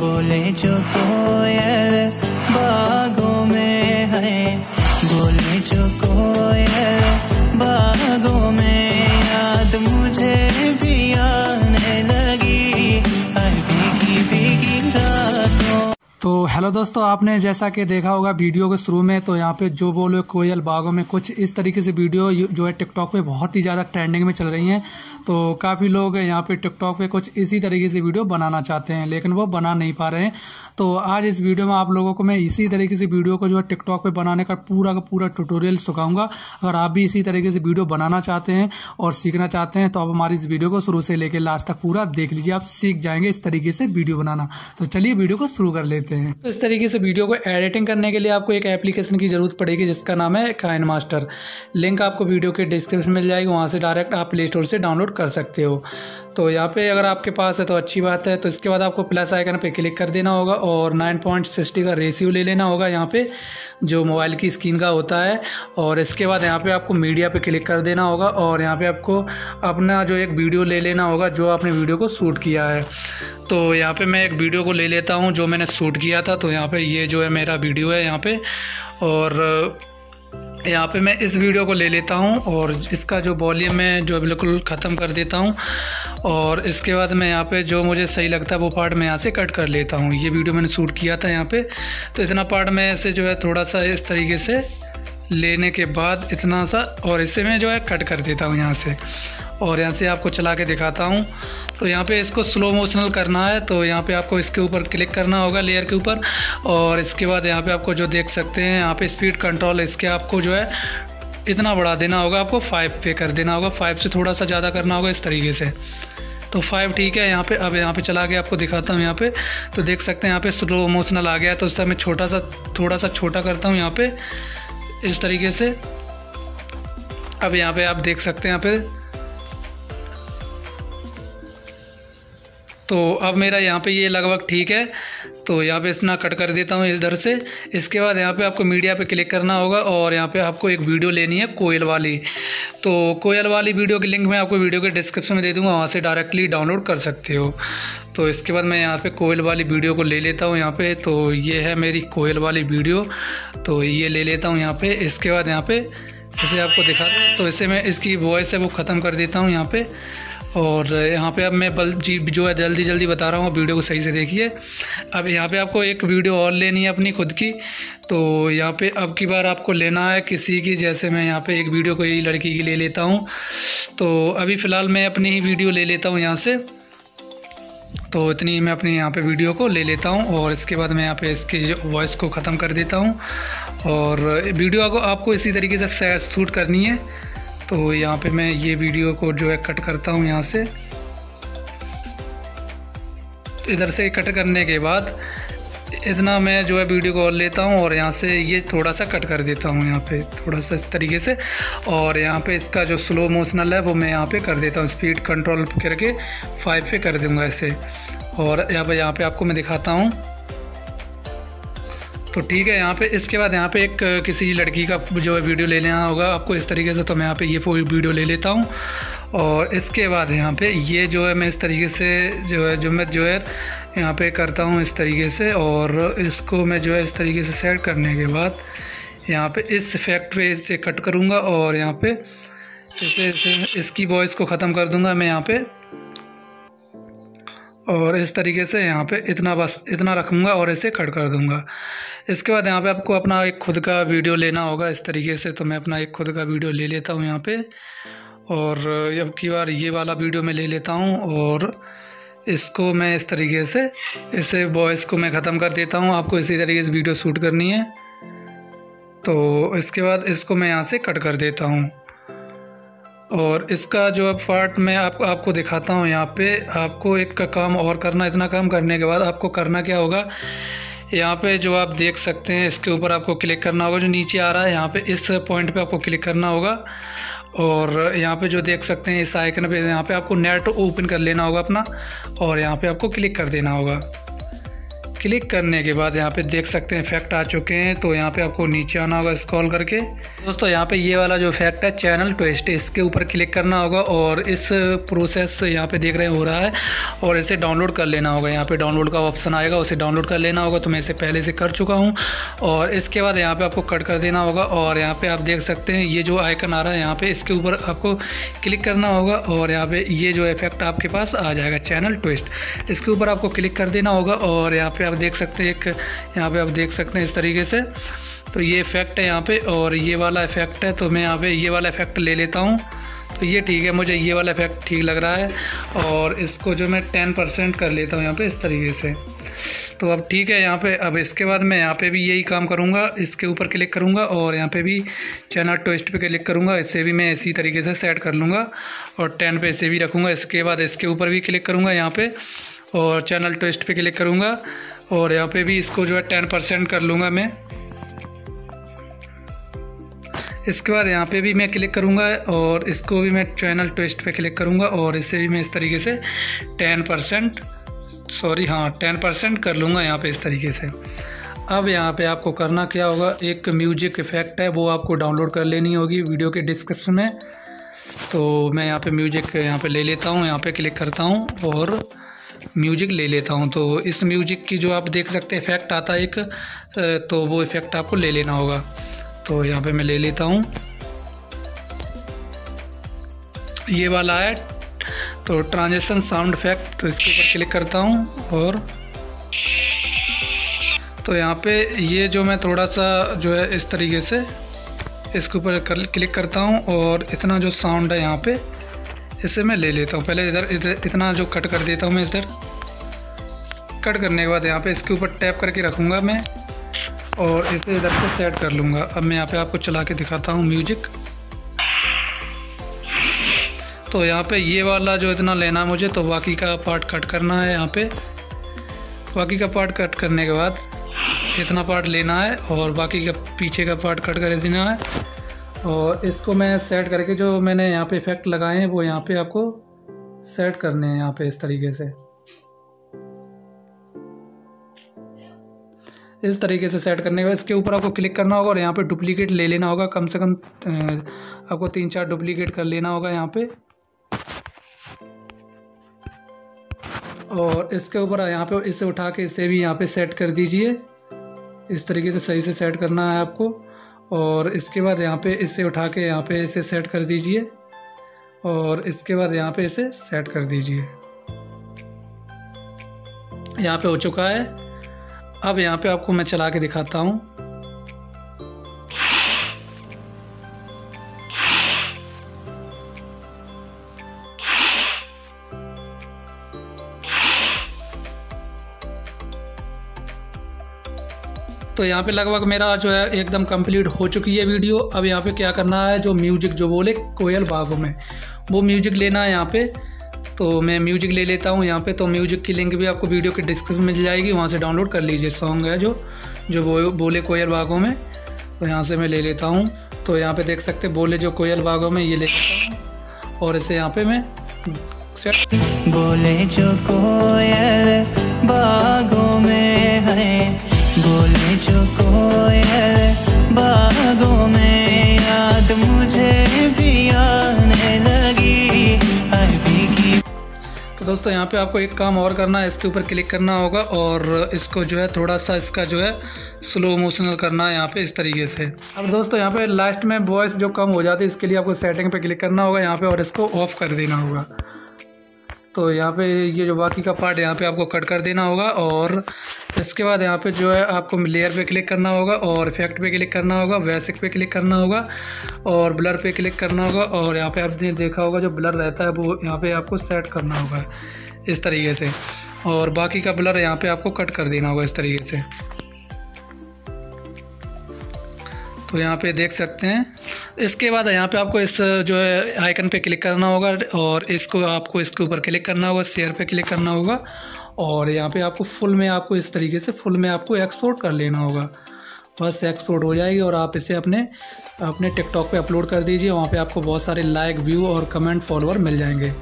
बोले जो कोयल बागों में है, बोले जो कोयल बागों में, याद मुझे भी आने लगी भीगी भीगी रातों। तो हेलो दोस्तों, आपने जैसा कि देखा होगा वीडियो के शुरू में, तो यहाँ पे जो बोले कोयल बागों में, कुछ इस तरीके से वीडियो जो है टिकटॉक पे बहुत ही ज़्यादा ट्रेंडिंग में चल रही हैं। तो काफ़ी लोग यहाँ पे टिकटॉक पे कुछ इसी तरीके से वीडियो बनाना चाहते हैं, लेकिन वो बना नहीं पा रहे हैं। तो आज इस वीडियो में आप लोगों को मैं इसी तरीके से वीडियो को जो है टिकटॉक पे बनाने का पूरा ट्यूटोरियल सिखाऊंगा। अगर आप भी इसी तरीके से वीडियो बनाना चाहते हैं और सीखना चाहते हैं तो आप हमारी इस वीडियो को शुरू से लेकर लास्ट तक पूरा देख लीजिए, आप सीख जाएंगे इस तरीके से वीडियो बनाना। तो चलिए वीडियो को शुरू कर लेते हैं। तो इस तरीके से वीडियो को एडिटिंग करने के लिए आपको एक एप्लीकेशन की जरूरत पड़ेगी जिसका नाम है काइन मास्टर। लिंक आपको वीडियो के डिस्क्रिप्शन मिल जाएगी, वहाँ से डायरेक्ट आप प्ले स्टोर से डाउनलोड कर सकते हो। तो यहाँ पे अगर आपके पास है तो अच्छी बात है। तो इसके बाद आपको प्लस आइकन पे क्लिक कर देना होगा और 9.60 का रेशियो ले लेना होगा यहाँ पे, जो मोबाइल की स्क्रीन का होता है। और इसके बाद यहाँ पे आपको मीडिया पे क्लिक कर देना होगा और यहाँ पे आपको अपना जो एक वीडियो ले लेना होगा जो आपने वीडियो को शूट किया है। तो यहाँ पे मैं एक वीडियो को ले लेता हूँ जो मैंने शूट किया था। तो यहाँ पे ये जो है मेरा वीडियो है यहाँ पे, और यहाँ पे मैं इस वीडियो को ले लेता हूँ और इसका जो वॉल्यूम मैं जो बिल्कुल ख़त्म कर देता हूँ। और इसके बाद मैं यहाँ पे जो मुझे सही लगता है वो पार्ट मैं यहाँ से कट कर लेता हूँ। ये वीडियो मैंने शूट किया था यहाँ पे, तो इतना पार्ट मैं ऐसे जो है थोड़ा सा इस तरीके से लेने के बाद इतना सा, और इसे मैं जो है कट कर देता हूँ यहाँ से। और यहाँ से आपको चला के दिखाता हूँ। तो यहाँ पे इसको स्लो मोशनल करना है, तो यहाँ पे आपको इसके ऊपर क्लिक करना होगा लेयर के ऊपर। और इसके बाद यहाँ पे आपको जो देख सकते हैं यहाँ पे स्पीड कंट्रोल, इसके आपको जो है इतना बढ़ा देना होगा, आपको 5 पे कर देना होगा, 5 से थोड़ा सा ज़्यादा करना होगा इस तरीके से। तो 5 ठीक है यहाँ पे। अब यहाँ पे चला के आपको दिखाता हूँ यहाँ पे, तो देख सकते हैं यहाँ पे स्लो मोशनल आ गया। तो इससे मैं थोड़ा सा छोटा करता हूँ यहाँ पे इस तरीके से। अब यहाँ पे आप देख सकते हैं यहाँ पे। तो अब मेरा यहाँ पे ये लगभग ठीक है, तो यहाँ पे इसना कट कर देता हूँ इधर से। इसके बाद यहाँ पे आपको मीडिया पे क्लिक करना होगा और यहाँ पे आपको एक वीडियो लेनी है कोयल वाली। तो कोयल वाली वीडियो की लिंक मैं आपको वीडियो के डिस्क्रिप्शन में दे दूँगा, वहाँ से डायरेक्टली डाउनलोड कर सकते हो। तो इसके बाद मैं यहाँ पे कोयल वाली वीडियो को ले लेता हूँ यहाँ पे। तो ये है मेरी कोयल वाली वीडियो, तो ये ले लेता हूँ यहाँ पे। इसके बाद यहाँ पे इसे आपको दिखा दूँ, तो इसे मैं इसकी वॉइस है वो ख़त्म कर देता हूँ यहाँ पे। और यहाँ पे अब मैं जो है जल्दी बता रहा हूँ, वीडियो को सही से देखिए। अब यहाँ पे आपको एक वीडियो और लेनी है अपनी खुद की। तो यहाँ पे अब की बार आपको लेना है किसी की, जैसे मैं यहाँ पे एक वीडियो कोई लड़की की ले लेता हूँ। तो अभी फ़िलहाल मैं अपनी ही वीडियो ले लेता हूँ यहाँ से। तो इतनी ही मैं अपनी यहाँ पे वीडियो को ले लेता हूँ और इसके बाद मैं यहाँ पे इसकी जो वॉइस को ख़त्म कर देता हूँ। और वीडियो को आपको इसी तरीके से शूट करनी है। तो यहाँ पे मैं ये वीडियो को जो है कट करता हूँ यहाँ से। इधर से कट करने के बाद इतना मैं जो है वीडियो को और लेता हूँ और यहाँ से ये थोड़ा सा कट कर देता हूँ यहाँ पे, थोड़ा सा इस तरीके से। और यहाँ पे इसका जो स्लो मोशनल है वो मैं यहाँ पे कर देता हूँ, स्पीड कंट्रोल करके 5 पे कर दूँगा ऐसे। और यहाँ पे आपको मैं दिखाता हूँ। तो ठीक है यहाँ पे। इसके बाद यहाँ पे एक किसी लड़की का जो है वीडियो ले लेना होगा आपको इस तरीके से। तो मैं यहाँ पे ये वीडियो ले लेता हूँ। और इसके बाद यहाँ पे ये जो है मैं इस तरीके से जो मैं यहाँ पे करता हूँ इस तरीके से। और इसको मैं जो है इस तरीके से सेट करने के बाद यहाँ पे इस इफेक्ट पे इसे कट करूँगा और यहाँ पे इसे इसकी वॉइस को ख़त्म कर दूँगा मैं यहाँ पे। और इस तरीके से यहाँ पे इतना बस इतना रखूँगा और इसे कट कर दूँगा। इसके बाद यहाँ पे आपको अपना एक खुद का वीडियो लेना होगा इस तरीके से। तो मैं अपना एक खुद का वीडियो ले लेता हूँ यहाँ पे। और अब की बार ये वाला वीडियो मैं ले लेता हूँ और इसको मैं इस तरीके से इसे वॉइस को मैं ख़त्म कर देता हूँ। आपको इसी तरीके से वीडियो शूट करनी है। तो इसके बाद इसको मैं यहाँ से कट कर देता हूँ। और इसका जो अब पार्ट मैं आपको दिखाता हूँ यहाँ पे। आपको एक काम और करना, इतना काम करने के बाद आपको करना क्या होगा, यहाँ पे जो आप देख सकते हैं इसके ऊपर आपको क्लिक करना होगा, जो नीचे आ रहा है यहाँ पे इस पॉइंट पे आपको क्लिक करना होगा। और यहाँ पे जो देख सकते हैं इस आइकन पे यहाँ पे आपको नेट ओपन कर लेना होगा अपना और यहाँ पे आपको क्लिक कर देना होगा। क्लिक करने के बाद यहाँ पे देख सकते हैं इफेक्ट आ चुके हैं। तो यहाँ पे आपको नीचे आना होगा स्क्रॉल करके। दोस्तों यहाँ पे ये वाला जो इफेक्ट है चैनल ट्विस्ट, इसके ऊपर क्लिक करना होगा और इस प्रोसेस यहाँ पे देख रहे हैं हो रहा है और इसे डाउनलोड कर लेना होगा। यहाँ पे डाउनलोड का ऑप्शन आएगा, उसे डाउनलोड कर लेना होगा। तो मैं इसे पहले से कर चुका हूँ और इसके बाद यहाँ पर आपको कट कर देना होगा। और यहाँ पर आप देख सकते हैं ये जो आइकन आ रहा है यहाँ पर, इसके ऊपर आपको क्लिक करना होगा और यहाँ पर ये जो इफेक्ट आपके पास आ जाएगा चैनल ट्विस्ट, इसके ऊपर आपको क्लिक कर देना होगा। और यहाँ पे आप देख सकते हैं इस तरीके से तो ये इफेक्ट है यहाँ पे और ये वाला इफेक्ट है। तो मैं यहाँ पे ये वाला इफेक्ट ले लेता हूँ। तो ये ठीक है, मुझे ये वाला इफेक्ट ठीक लग रहा है और इसको जो मैं 10% कर लेता हूँ यहाँ पे इस तरीके से। तो अब ठीक है यहाँ पे। अब इसके बाद मैं यहाँ पे भी यही काम करूँगा, इसके ऊपर क्लिक करूँगा और यहाँ पे भी चैनल ट्विस्ट पे क्लिक करूँगा। इसे भी मैं इसी तरीके से सेट कर लूँगा और 10 पे इसे भी रखूँगा। इसके बाद इसके ऊपर भी क्लिक करूँगा यहाँ पे और चैनल ट्विस्ट पे क्लिक करूँगा और यहाँ पे भी इसको जो है 10% कर लूँगा मैं। इसके बाद यहाँ पे भी मैं क्लिक करूँगा और इसको भी मैं चैनल ट्विस्ट पे क्लिक करूँगा और इसे भी मैं इस तरीके से 10% कर लूँगा यहाँ पे इस तरीके से। अब यहाँ पे आपको करना क्या होगा, एक म्यूजिक इफ़ेक्ट है वो आपको डाउनलोड कर लेनी होगी वीडियो के डिस्क्रिप्शन में। तो मैं यहाँ पे म्यूजिक यहाँ पे ले लेता हूँ, यहाँ पे क्लिक करता हूँ और म्यूजिक ले लेता हूँ। तो इस म्यूजिक की जो आप देख सकते हैं इफ़ेक्ट आता है एक, तो वो इफ़ेक्ट आपको ले लेना होगा। तो यहाँ पे मैं ले लेता हूँ, ये वाला है तो ट्रांजिशन साउंड इफेक्ट। तो इसके ऊपर क्लिक करता हूँ और तो यहाँ पे ये जो मैं थोड़ा सा जो है इस तरीके से इसके ऊपर क्लिक करता हूँ और इतना जो साउंड है यहाँ पे इसे मैं ले लेता हूँ। पहले इधर इतना जो कट कर देता हूँ मैं, इधर कट करने के बाद यहाँ पे इसके ऊपर टैप करके रखूँगा मैं और इसे इधर से सेट कर लूँगा। अब मैं यहाँ पर आपको चला के दिखाता हूँ म्यूजिक। तो यहाँ पे ये वाला जो इतना लेना है मुझे, तो बाकी का पार्ट कट करना है यहाँ पे। बाकी का पार्ट कट करने के बाद इतना पार्ट लेना है और बाकी का पीछे का पार्ट कट कर देना है। और इसको मैं सेट करके जो मैंने यहाँ पे इफ़ेक्ट लगाए हैं वो यहाँ पे आपको सेट करने हैं यहाँ पे इस तरीके से। इस तरीके से सेट करने के बाद इसके ऊपर आपको क्लिक करना होगा और यहाँ पे डुप्लीकेट ले लेना होगा। कम से कम आपको 3-4 डुप्लीकेट कर लेना होगा यहाँ पे। और इसके ऊपर यहाँ पे इसे उठा के इसे भी यहाँ पे सेट कर दीजिए इस तरीके से। सही से सेट करना है आपको। और इसके बाद यहाँ पे इसे उठा के यहाँ पे इसे सेट कर दीजिए और इसके बाद यहाँ पे इसे सेट कर दीजिए। यहाँ पे हो चुका है। अब यहाँ पे आपको मैं चला के दिखाता हूँ। तो यहाँ पे लगभग मेरा जो है एकदम कंप्लीट हो चुकी है वीडियो। अब यहाँ पे क्या करना है, जो म्यूजिक जो बोले कोयल बागों में, वो म्यूजिक लेना है यहाँ पे। तो मैं म्यूजिक ले लेता हूँ यहाँ पे। तो म्यूजिक की लिंक भी आपको वीडियो के डिस्क्रिप्शन में मिल जाएगी, वहाँ से डाउनलोड कर लीजिए। सॉन्ग है जो बोले कोयल बागों में, तो यहाँ से मैं ले लेता हूँ। तो यहाँ पर देख सकते बोले जो कोयल बागों में, ये ले लेता हूँ और इसे यहाँ पर मैं बोले जो कोयल बागों में है, बोले जो कोयल बागों में याद मुझे भी आने लगी अभी की। तो दोस्तों यहाँ पे आपको एक काम और करना है, इसके ऊपर क्लिक करना होगा और इसको जो है थोड़ा सा इसका जो है स्लो मोशनल करना है यहाँ पे इस तरीके से। अब दोस्तों यहाँ पे लास्ट में वॉइस जो कम हो जाती है, इसके लिए आपको सेटिंग पे क्लिक करना होगा यहाँ पे और इसको ऑफ कर देना होगा। तो यहाँ पे ये जो बाकी का पार्ट यहाँ पे आपको कट कर देना होगा। और इसके बाद यहाँ पे जो है आपको लेयर पे क्लिक करना होगा और इफेक्ट पे क्लिक करना होगा, बेसिक पे क्लिक करना होगा और ब्लर पे क्लिक करना होगा। और यहाँ पे आपने देखा होगा जो ब्लर रहता है वो यहाँ पे आपको सेट करना होगा इस तरीके से। और बाकी का ब्लर यहाँ पर आपको कट कर देना होगा इस तरीके से। तो यहाँ पे देख सकते हैं। इसके बाद यहाँ पे आपको इस जो है आइकन पे क्लिक करना होगा और इसको आपको इसके ऊपर क्लिक करना होगा, शेयर पे क्लिक करना होगा और यहाँ पे आपको फुल में आपको इस तरीके से फुल में आपको एक्सपोर्ट कर लेना होगा। बस एक्सपोर्ट हो जाएगी और आप इसे अपने अपने टिकटॉक पे अपलोड कर दीजिए। वहाँ पे आपको बहुत सारे लाइक, व्यू और कमेंट, फॉलोअर मिल जाएंगे।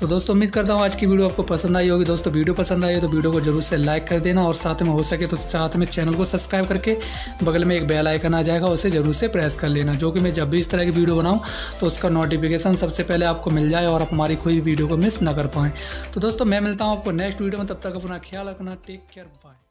तो दोस्तों उम्मीद करता हूँ आज की वीडियो आपको पसंद आई होगी। दोस्तों वीडियो पसंद आई हो तो वीडियो को जरूर से लाइक कर देना और साथ में हो सके तो साथ में चैनल को सब्सक्राइब करके बगल में एक बेल आइकन आ जाएगा उसे जरूर से प्रेस कर लेना, जो कि मैं जब भी इस तरह की वीडियो बनाऊँ तो उसका नोटिफिकेशन सबसे पहले आपको मिल जाए और आप हमारी कोई वीडियो को मिस ना कर पाएँ। तो दोस्तों मैं मिलता हूँ आपको नेक्स्ट वीडियो में, तब तक अपना ख्याल रखना, टेक केयर, बाय।